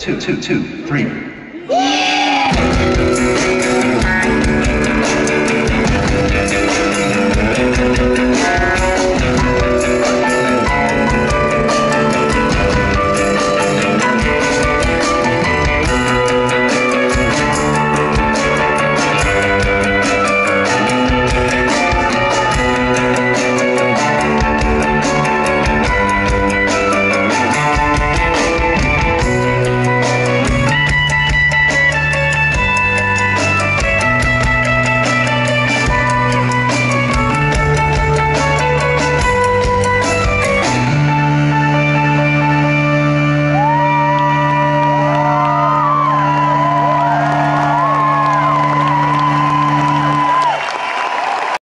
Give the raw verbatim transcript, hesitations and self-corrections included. Two, two, two, three.